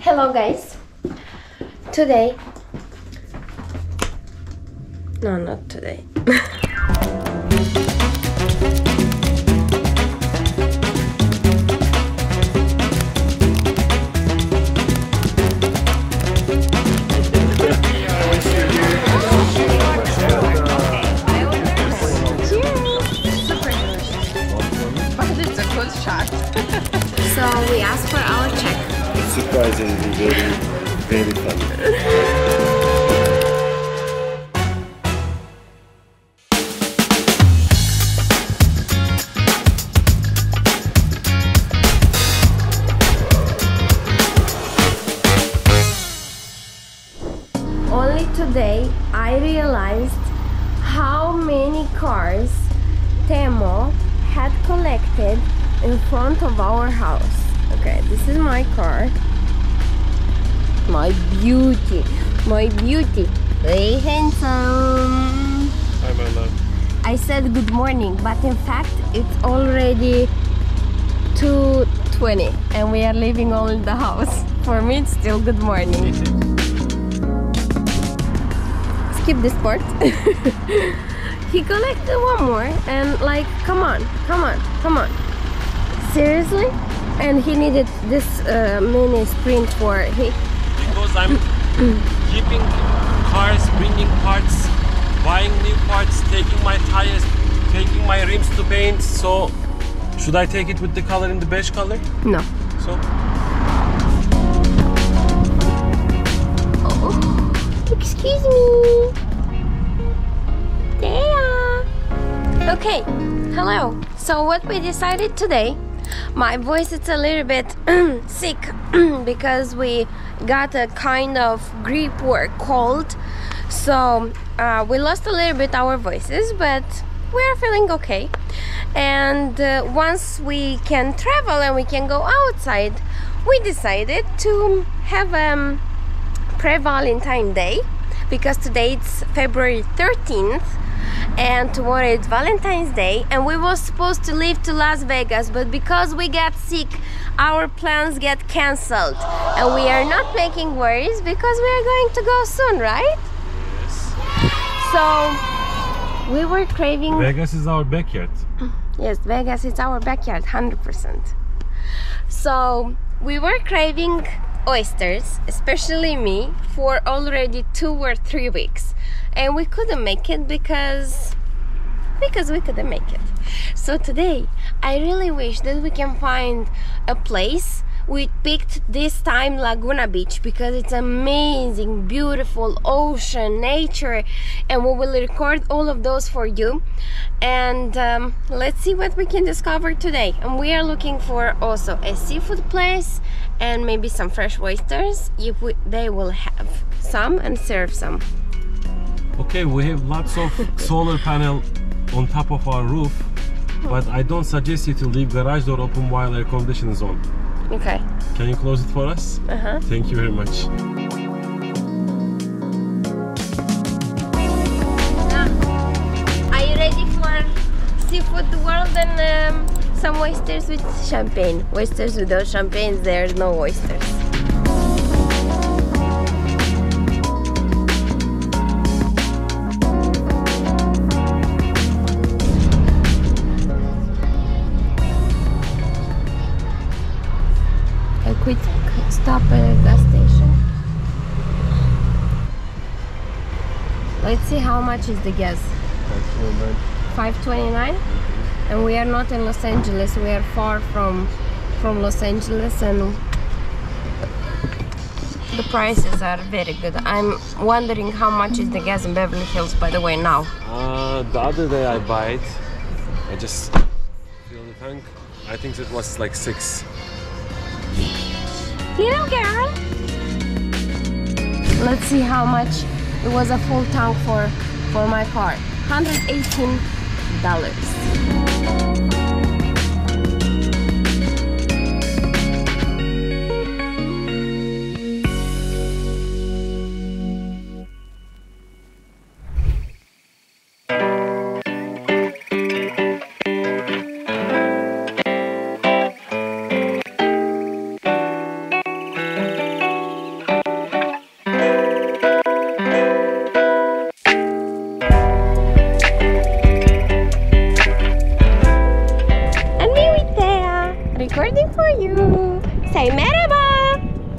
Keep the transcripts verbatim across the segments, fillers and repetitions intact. Hello guys, today, no, not today. So we asked for our check. It's surprising, very, very fun. Only today I realized how many cars Temo had collected in front of our house. Okay, this is my car. My beauty. My beauty. Very handsome. Hi, my love. I said good morning, but in fact, it's already two twenty and we are leaving all in the house. For me, it's still good morning. Skip this part. He collected one more and like, come on, come on, come on. Seriously? And he needed this uh, mini sprint for he. Because I'm keeping cars, bringing parts, buying new parts, taking my tires, taking my rims to paint. So, should I take it with the color in the beige color? No. So. Oh, excuse me. There. Okay. Hello. So what we decided today. My voice is a little bit sick because we got a kind of grip or cold, so uh, we lost a little bit our voices, but we are feeling okay. And uh, once we can travel and we can go outside, we decided to have a um, pre-Valentine Day, because today it's February thirteenth and tomorrow is Valentine's Day, and we were supposed to leave to Las Vegas, but because we got sick our plans get cancelled, and we are not making worries because we are going to go soon, right? Yes. So we were craving. Vegas is our backyard. Yes, Vegas is our backyard, one hundred percent. So we were craving oysters, especially me, for already two or three weeks, and we couldn't make it because because we couldn't make it. So today I really wish that we can find a place. We picked this time Laguna Beach because it's amazing, beautiful ocean, nature, and we will record all of those for you. And um, let's see what we can discover today. And we are looking for also a seafood place and maybe some fresh oysters, if we, they will have some and serve some. Okay, we have lots of solar panel on top of our roof, but I don't suggest you to leave garage door open while air condition is on. Okay. Can you close it for us? Uh-huh. Thank you very much. Uh, are you ready for seafood world and um, some oysters with champagne? Oysters without champagne, there's no oysters. Quick stop at a gas station. Let's see how much is the gas. five twenty-nine. And we are not in Los Angeles. We are far from from Los Angeles, and the prices are very good. I'm wondering how much is the gas in Beverly Hills, by the way, now. Uh, the other day I buy it. I just filled the tank. I think it was like six. Little girl. Let's see how much it was a full tank for for my car. one hundred eighteen dollars. Thank you.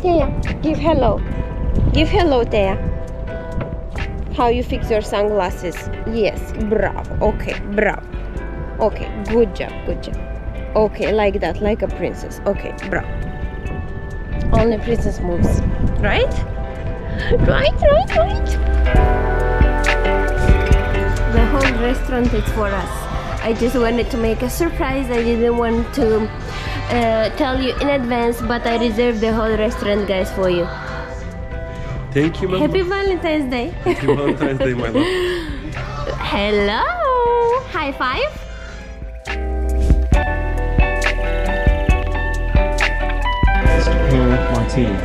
There, give hello. Give hello there. How you fix your sunglasses? Yes, bravo. Okay, bravo. Okay, good job, good job. Okay, like that, like a princess. Okay, bravo. Only princess moves, right? Right, right, right. The whole restaurant is for us. I just wanted to make a surprise. I didn't want to uh, tell you in advance, but I reserved the whole restaurant, guys, for you. Thank you, Mama. Happy Valentine's Day. Happy Valentine's Day, my love. Hello. High five. This is Pinot Martini.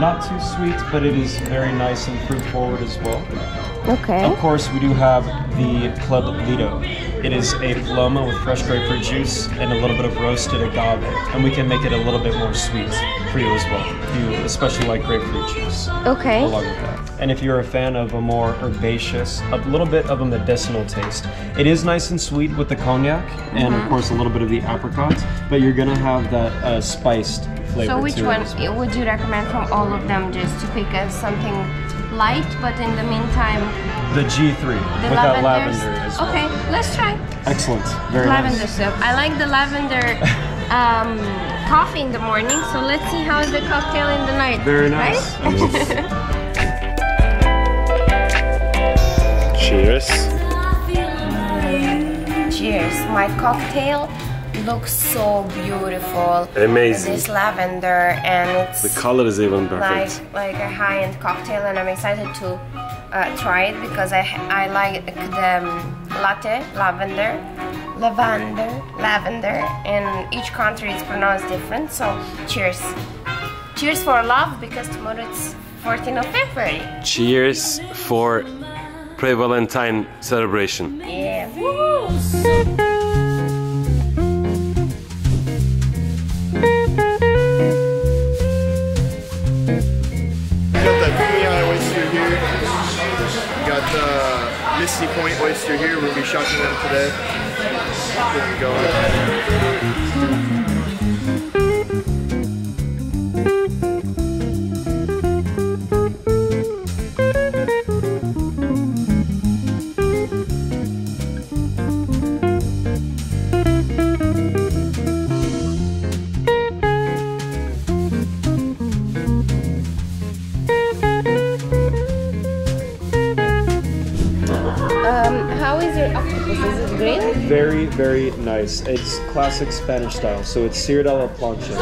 Not too sweet, but it is very nice and fruit forward as well. Okay. Of course, we do have the Club Lido. It is a paloma with fresh grapefruit juice and a little bit of roasted agave, and we can make it a little bit more sweet for you as well. If you especially like grapefruit juice. Okay. Along with that. And if you're a fan of a more herbaceous, a little bit of a medicinal taste, it is nice and sweet with the cognac and mm-hmm. of course a little bit of the apricot, but you're gonna have that uh, spiced. So which one would you recommend from all of them, just to pick up something light, but in the meantime... The G three, the with lavenders. That lavender as well. Okay, let's try. Excellent, very lavender nice. Lavender soup. I like the lavender um, coffee in the morning, so let's see how is the cocktail in the night. Very nice. Right? Cheers. Cheers, my cocktail. Looks so beautiful. Amazing. This lavender, and it's the color is even perfect. Like like a high-end cocktail, and I'm excited to uh, try it because I I like the latte lavender, lavender, lavender, and each country is pronounced different. So cheers, cheers for love, because tomorrow it's fourteenth of February. Cheers for pre-Valentine celebration. Yeah. Woo-hoo. Misty Point oyster here. We'll be shucking them today. Keep Very, very nice. It's classic Spanish style, so it's seared a la plancha.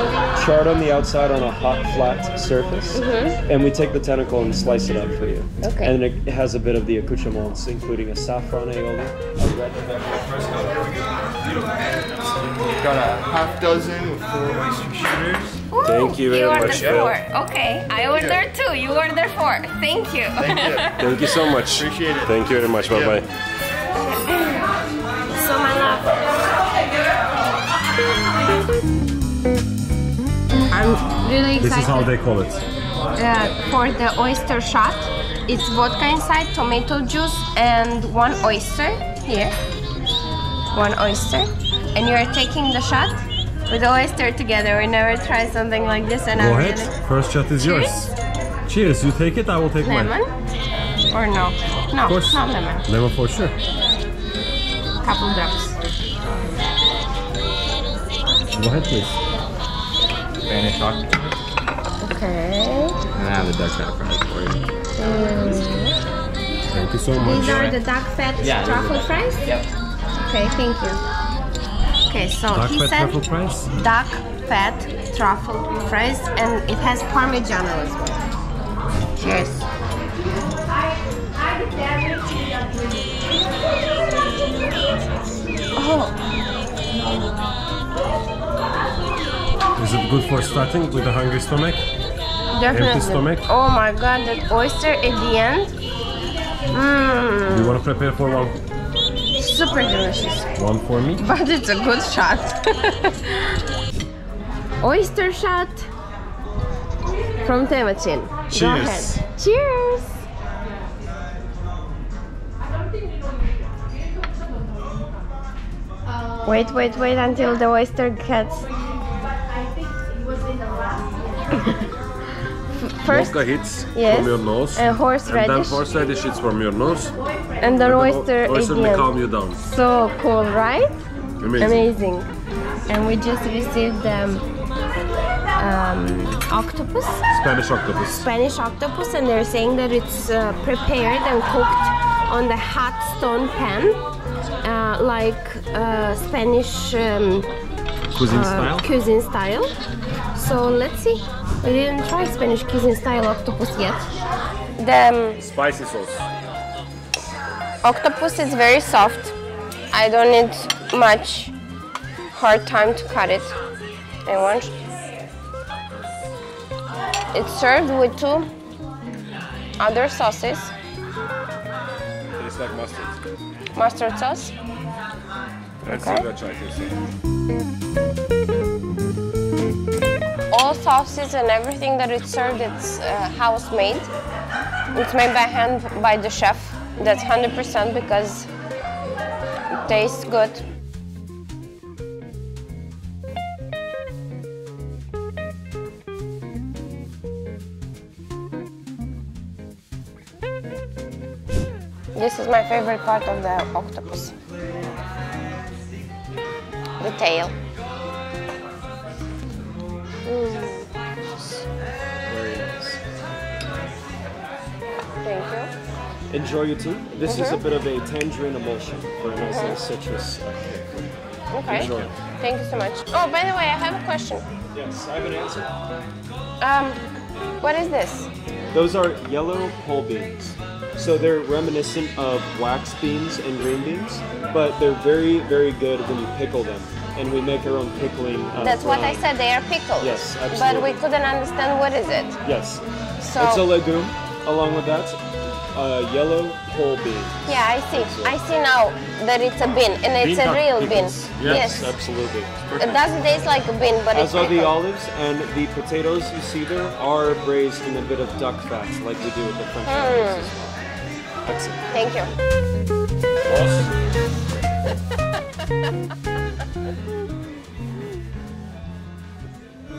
Charred on the outside on a hot, flat surface, mm-hmm. and we take the tentacle and slice it up for you. Okay. And it has a bit of the accoutrements, including a saffron aioli, a red We've got a half dozen with four oyster shooters. Ooh, Thank you very you much. You ordered four. Okay, I ordered two. You ordered four. Thank you. Thank you. Thank you so much. Appreciate it. Thank you very much. Bye bye. Yeah. I'm really excited. This is how they call it. Uh, for the oyster shot, it's vodka inside, tomato juice, and one oyster here. One oyster, and you are taking the shot with the oyster together. We never tried something like this, and Go I'm ahead. Really... First shot is Cheers. Yours. Cheers. You take it. I will take lemon? Mine. Or no? No, of course. Not lemon. Lemon for sure. Couple drops. Go ahead, please. Spanish hot. Okay. And I have the duck fat fries for you. Mm. Thank you so much. These are the duck fat yeah, truffle fries? Yep. Okay, thank you. Okay, so duck he fat said truffle fries? Duck fat truffle fries, and it has Parmigiano as well. Cheers. Oh. Is it good for starting with a hungry stomach? Definitely. Empty stomach? Oh my god, that oyster at the end. Mmm. You want to prepare for one? Super delicious. One for me? But it's a good shot. Oyster shot from Temachin. Cheers. Go ahead. Cheers. Wait, wait, wait until the oyster gets... first vodka hits yes, from your nose, and horseradish, and then horseradish hits from your nose, and then and oyster, oyster again. May calm you down. So cool, right? Amazing. Amazing. And we just received um, um, octopus, Spanish octopus, Spanish octopus, and they're saying that it's uh, prepared and cooked on the hot stone pan, uh, like uh, Spanish um, cuisine, uh, style. cuisine style. So let's see. We didn't try Spanish cuisine style octopus yet. The um, spicy sauce. Octopus is very soft. I don't need much hard time to cut it. I want. It's served with two other sauces. Tastes like mustard. Mustard sauce. That's okay. What I taste. All sauces and everything that it's served, it's uh, house made. It's made by hand by the chef. That's one hundred percent because it tastes good. This is my favorite part of the octopus. The tail. Mm. Very nice. Thank you. Enjoy your tea. This mm-hmm. is a bit of a tangerine emulsion for a nice little citrus. Okay. Enjoy. Thank you so much. Oh, by the way, I have a question. Yes, I have an answer. Um, what is this? Those are yellow pole beans. So they're reminiscent of wax beans and green beans, but they're very, very good when you pickle them. And we make our own pickling. Uh, That's from, what I said, they are pickled. Yes, absolutely. But we couldn't understand what is it. Yes. So it's a legume, along with that, a yellow whole bean. Yeah, I see. I see now that it's a bean, and it's bean a real pickles. bean. Yes, yes. absolutely. Perfect. It doesn't taste like a bean, but As it's As are pickled. the olives, and the potatoes you see there are braised in a bit of duck fat, like we do with the French fries as well. Excellent. Thank you.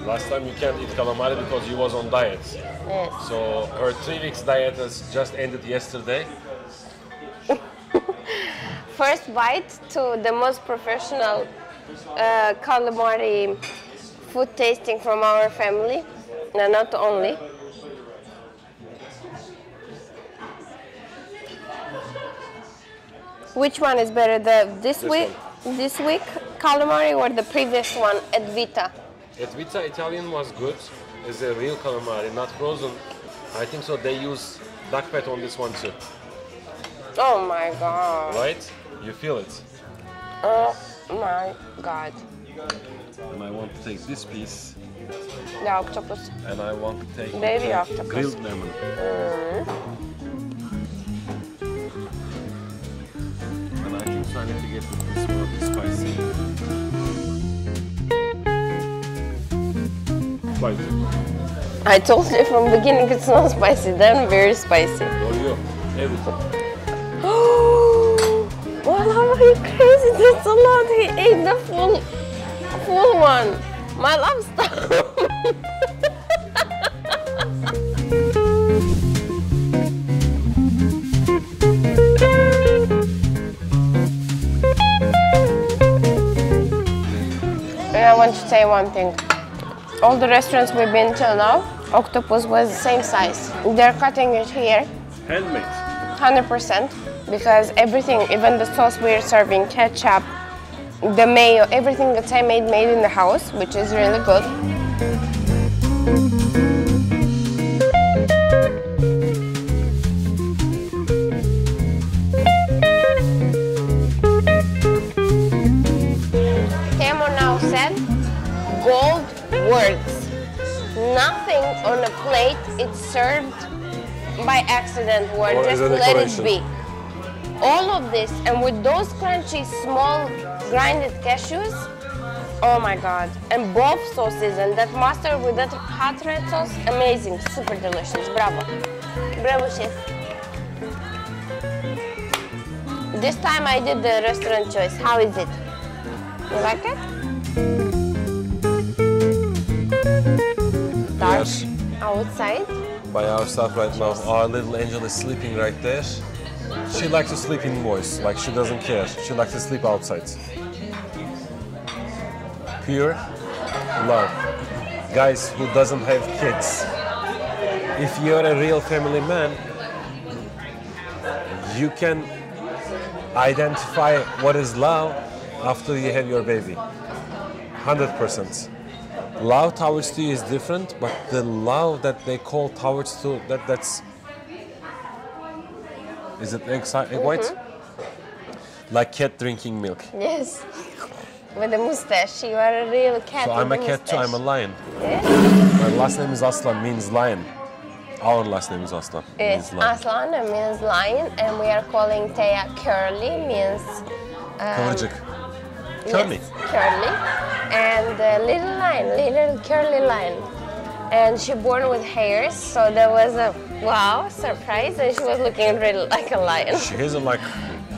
Last time you can't eat calamari because you was on diet. Yes. So her three weeks diet has just ended yesterday. First bite to the most professional uh, calamari food tasting from our family, and not only. Which one is better, the this, this week one. this week calamari or the previous one, Edvita? Edvita Italian was good. It's a real calamari, not frozen. I think so. They use duck fat on this one too. Oh my god! Right? You feel it. Oh my god! And I want to take this piece. The octopus. And I want to take baby octopus. Grilled lemon. Mm. I'm trying to get this more spicy. Spicy. I told you from the beginning it's not spicy, then very spicy. Oh yeah, everything. Oh, wow, are you crazy? That's a lot. He ate the full, full one. My love stuff. I want to say one thing. All the restaurants we've been till now, octopus was the same size. They're cutting it here. Handmade. one hundred percent. Because everything, even the sauce we're serving, ketchup, the mayo, everything that's handmade, made in the house, which is really good. Gold words. Nothing on a plate, it's served by accident or just let it be. All of this, and with those crunchy small grinded cashews, oh my god. And both sauces, and that mustard with that hot red sauce, amazing, super delicious, bravo. Bravo, chef. This time I did the restaurant choice. How is it? You like it? Yes. Outside? By ourselves right now. Our little angel is sleeping right there. She likes to sleep in boys. Like, she doesn't care. She likes to sleep outside. Pure love. Guys who doesn't have kids. If you're a real family man, you can identify what is love after you have your baby. one hundred percent. Love towards you is different, but the love that they call towards you, that, that's... Is it egg, egg white? Mm-hmm. Like cat drinking milk. Yes. With a mustache. You are a real cat. So I'm a cat too. I'm a lion. Yes. My last name is Aslan, means lion. Our last name is Aslan. It's means Aslan means lion, and we are calling Teya Curly, means... Kıvırcık. Um, curly. Yes, curly. And uh, little lion, little curly lion. And she born with hairs, so there was a wow surprise, and she was looking really like a lion. She has a, like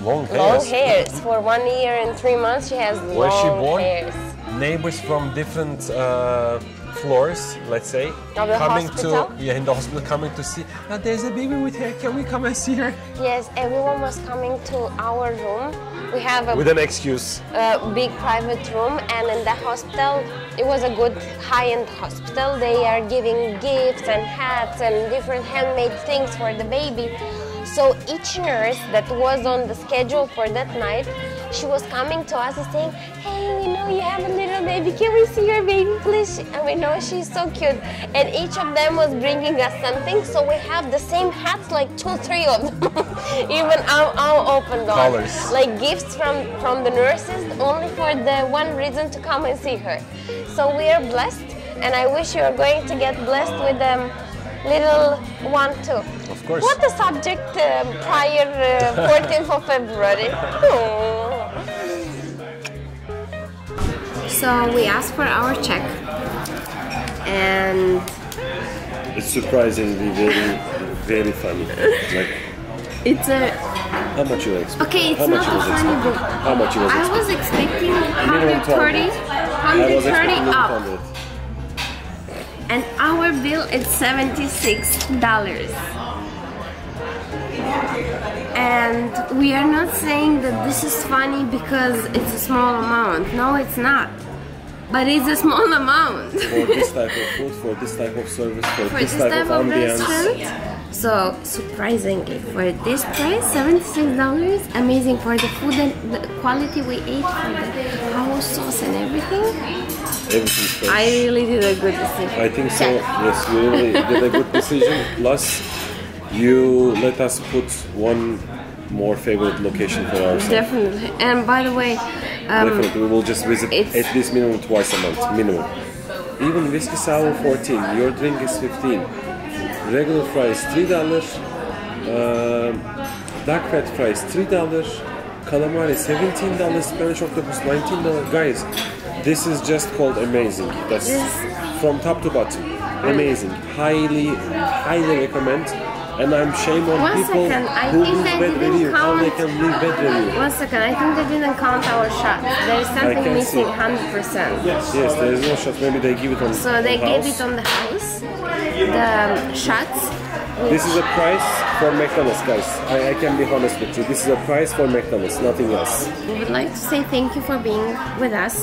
long hairs. Long hairs. For one year and three months, she has long Where she born? hairs. Neighbors from different. Uh, floors, let's say, coming hospital? to yeah, in the hospital, coming to see. Now there's a baby with her. Can we come and see her? Yes, everyone was coming to our room. We have a with an excuse. A big private room, and in the hospital, it was a good high-end hospital. They are giving gifts and hats and different handmade things for the baby. So each nurse that was on the schedule for that night, she was coming to us and saying, "Hey, we know you have a little baby. Can we see your baby, please?" And we know she's so cute. And each of them was bringing us something. So we have the same hats, like two, three of them. Even our, our open doors, like gifts from from the nurses, only for the one reason to come and see her. So we are blessed, and I wish you are going to get blessed with them. Little one too. Of course. What the subject uh, prior uh, fourteenth of February. Oh. So we asked for our check, and it's surprisingly very, very funny. Like, it's a. How much you expect? Okay, it's not a funny book. How much you was expecting? I was expecting one hundred thirty, one hundred thirty up. And our bill is seventy-six dollars. And we are not saying that this is funny because it's a small amount. No, it's not. But it's a small amount. For this type of food, for this type of service, for, for this, this type, type of ambience. So, surprisingly, for this price, seventy-six dollars, amazing for the food and the quality we ate, for the house sauce and everything. I really did a good decision. I think so, yes, you really did a good decision. Plus, you let us put one more favorite location for ourselves. Definitely. And by the way... Um, Definitely, we will just visit at least minimum twice a month, minimum. Even whiskey sour fourteen, your drink is fifteen. Regular fries three dollars. Uh, dark fat fries three dollars. Calamari seventeen dollars. Spanish octopus nineteen dollars. Guys, this is just called amazing. That's yes. From top to bottom. Amazing. Highly, highly recommend. And I'm shame on One people second. I who think they didn't review, count. How they can leave bed review. One second, I think they didn't count our shots. There is something missing, one hundred percent. Yes, yes, there is no shot. Maybe they give it on the house. So they gave it on the house, the shots. This is a price for McDonald's, guys. I, I can be honest with you. This is a price for McDonald's, nothing else. We would like to say thank you for being with us,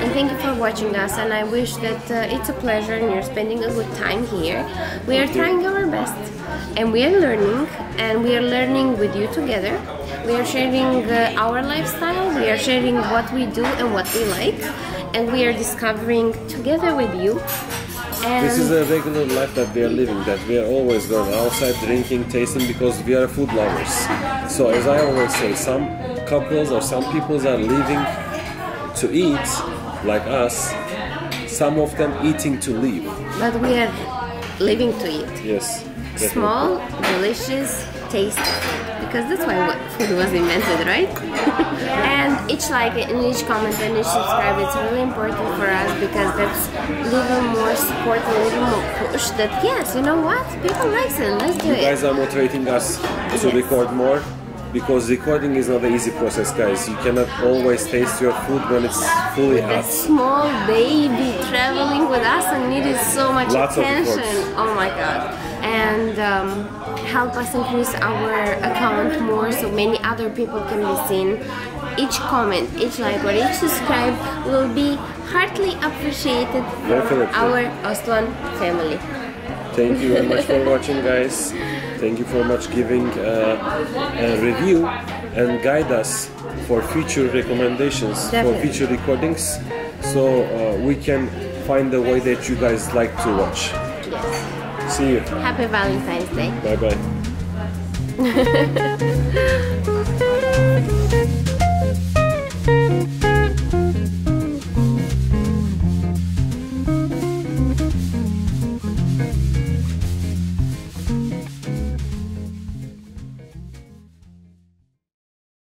and thank you for watching us, and I wish that uh, it's a pleasure and you're spending a good time here. We are trying our best, and we are learning, and we are learning with you together. We are sharing uh, our lifestyle, we are sharing what we do and what we like, and we are discovering together with you. And this is a regular life that we are living, that we are always going outside, drinking, tasting, because we are food lovers. So as I always say, some couples or some people are leaving to eat, like us, some of them eating to leave. But we are living to eat. Yes. Definitely. Small, delicious, tasty. Because that's why food was invented, right? And each like and each comment and each subscribe, it's really important for us, because that's a little more support, a little more push that, yes, you know what? People like it, let's do it. You guys are motivating us to yes. record more. because recording is not an easy process, guys. You cannot always taste your food when it's fully hot. A small baby traveling with us and needed so much Lots attention. Oh my god. And um, help us increase our account more so many other people can be seen. Each comment, each like or each subscribe will be heartily appreciated from our Ostland family. Thank you very much for watching, guys. Thank you for much giving uh, a review and guide us for future recommendations, Definitely. for future recordings, so uh, we can find the way that you guys like to watch. Yes. See you. Happy Valentine's Day. Bye bye.